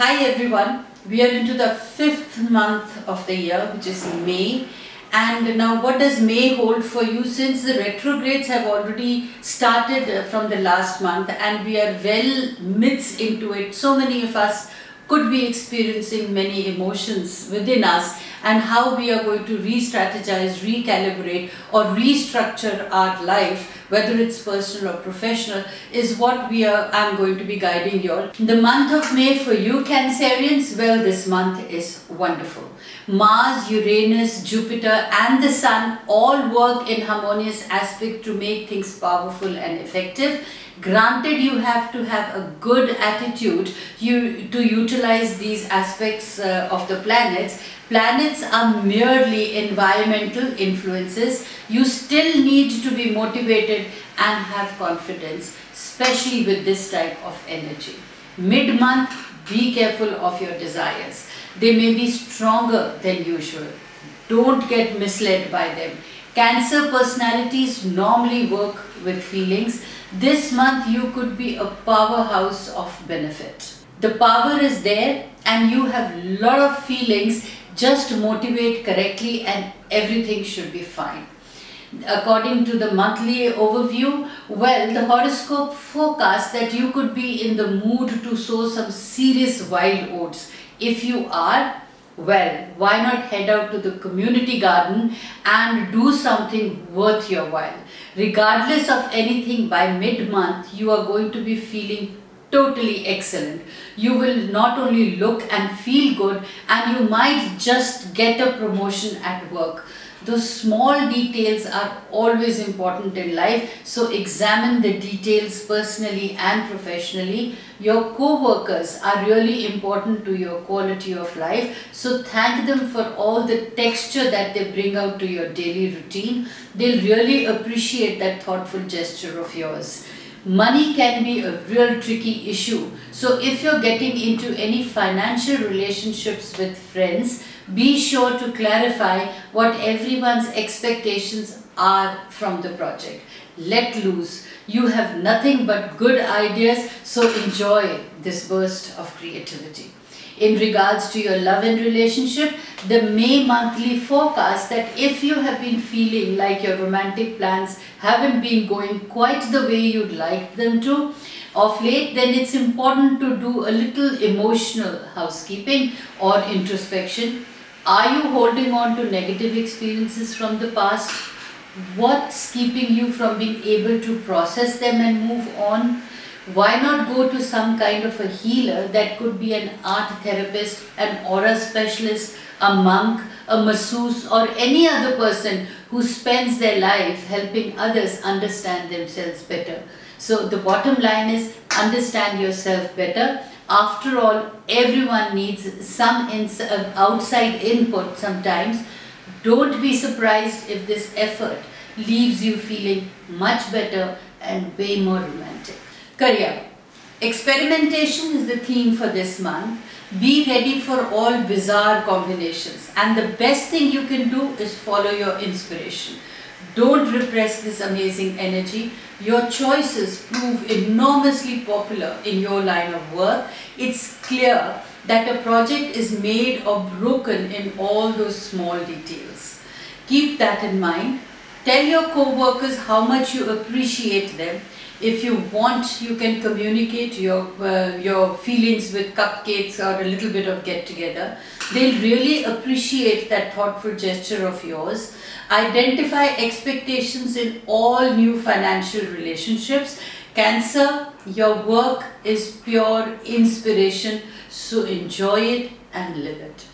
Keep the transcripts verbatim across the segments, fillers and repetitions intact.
Hi everyone, we are into the fifth month of the year, which is May. And now what does May hold for you, since the retrogrades have already started from the last month and we are well midst into it. So many of us could be experiencing many emotions within us, and how we are going to re-strategize, recalibrate or restructure our life, whether it's personal or professional, is what we are. I'm going to be guiding you all. The month of May for you Cancerians, well, this month is wonderful. Mars, Uranus, Jupiter and the Sun all work in harmonious aspect to make things powerful and effective. Granted, you have to have a good attitude you to utilize these aspects uh, of the planets. Planets are merely environmental influences. You still need to be motivated and have confidence, especially with this type of energy. Mid-month, be careful of your desires. They may be stronger than usual. Don't get misled by them. Cancer personalities normally work with feelings. This month you could be a powerhouse of benefit. The power is there and you have a lot of feelings. Just motivate correctly and everything should be fine. According to the monthly overview, well, the horoscope forecasts that you could be in the mood to sow some serious wild oats. If you are, well, why not head out to the community garden and do something worth your while. Regardless of anything, by mid-month, you are going to be feeling totally excellent. You will not only look and feel good, and you might just get a promotion at work. Those small details are always important in life, so examine the details personally and professionally. Your co-workers are really important to your quality of life, so thank them for all the texture that they bring out to your daily routine. They'll really appreciate that thoughtful gesture of yours. Money can be a real tricky issue, so if you're getting into any financial relationships with friends, be sure to clarify what everyone's expectations are from the project. Let loose. You have nothing but good ideas, so enjoy this burst of creativity. In regards to your love and relationship, the May monthly forecast that if you have been feeling like your romantic plans haven't been going quite the way you'd like them to of late, then it's important to do a little emotional housekeeping or introspection. Are you holding on to negative experiences from the past? What's keeping you from being able to process them and move on? Why not go to some kind of a healer? That could be an art therapist, an aura specialist, a monk, a masseuse or any other person who spends their life helping others understand themselves better. So the bottom line is, understand yourself better. After all, everyone needs some ins outside input sometimes. Don't be surprised if this effort leaves you feeling much better and way more romantic. Career. Experimentation is the theme for this month. Be ready for all bizarre combinations, and the best thing you can do is follow your inspiration. Don't repress this amazing energy. Your choices prove enormously popular in your line of work. It's clear that a project is made or broken in all those small details. Keep that in mind. Tell your co-workers how much you appreciate them. If you want, you can communicate your, uh, your feelings with cupcakes or a little bit of get-together. They'll really appreciate that thoughtful gesture of yours. Identify expectations in all new financial relationships. Cancer, your work is pure inspiration, so enjoy it and live it.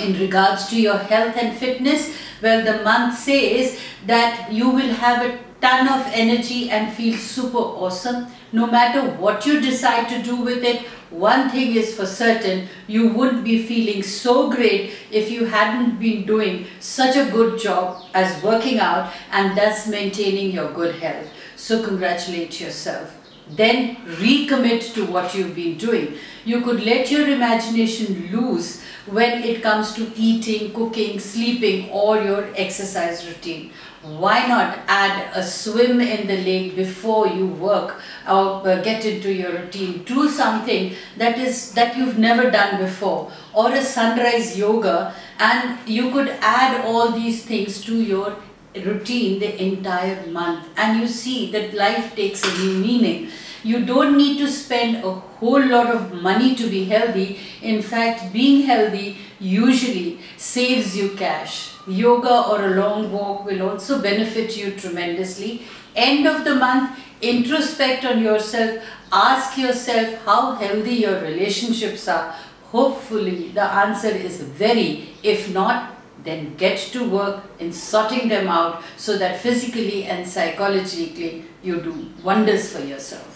In regards to your health and fitness, well, the month says that you will have a ton of energy and feel super awesome. No matter what you decide to do with it, one thing is for certain, you would be feeling so great if you hadn't been doing such a good job as working out and thus maintaining your good health. So congratulate yourself. Then recommit to what you've been doing. You could let your imagination loose when it comes to eating, cooking, sleeping or your exercise routine. why not add a swim in the lake before you work or uh, get into your routine? Do something that is that you've never done before, or a sunrise yoga, and you could add all these things to your routine the entire month, and you see that life takes a new meaning. You don't need to spend a whole lot of money to be healthy. In fact, being healthy usually saves you cash. Yoga or a long walk will also benefit you tremendously. End of the month, introspect on yourself. Ask yourself how healthy your relationships are. Hopefully the answer is very. If not, then get to work in sorting them out so that physically and psychologically you do wonders for yourself.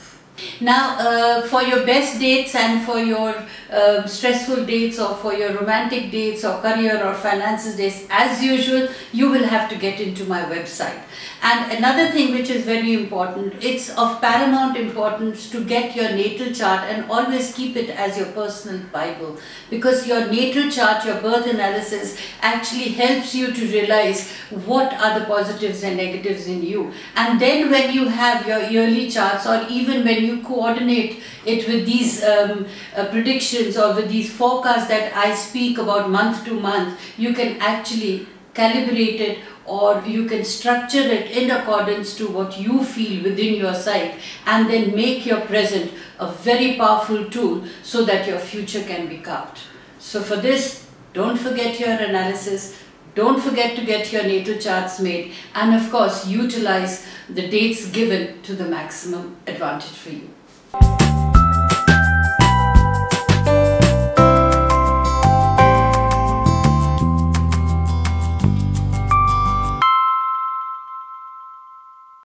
Now, uh, for your best dates and for your uh, stressful dates, or for your romantic dates or career or finances dates, as usual, you will have to get into my website. And another thing which is very important, it's of paramount importance to get your natal chart and always keep it as your personal Bible, because your natal chart, your birth analysis, actually helps you to realize what are the positives and negatives in you. And then when you have your yearly charts, or even when you you coordinate it with these um, uh, predictions or with these forecasts that I speak about month to month, you can actually calibrate it, or you can structure it in accordance to what you feel within your psyche, and then make your present a very powerful tool so that your future can be carved. So for this, don't forget your analysis. Don't forget to get your natal charts made, and of course utilize the dates given to the maximum advantage for you.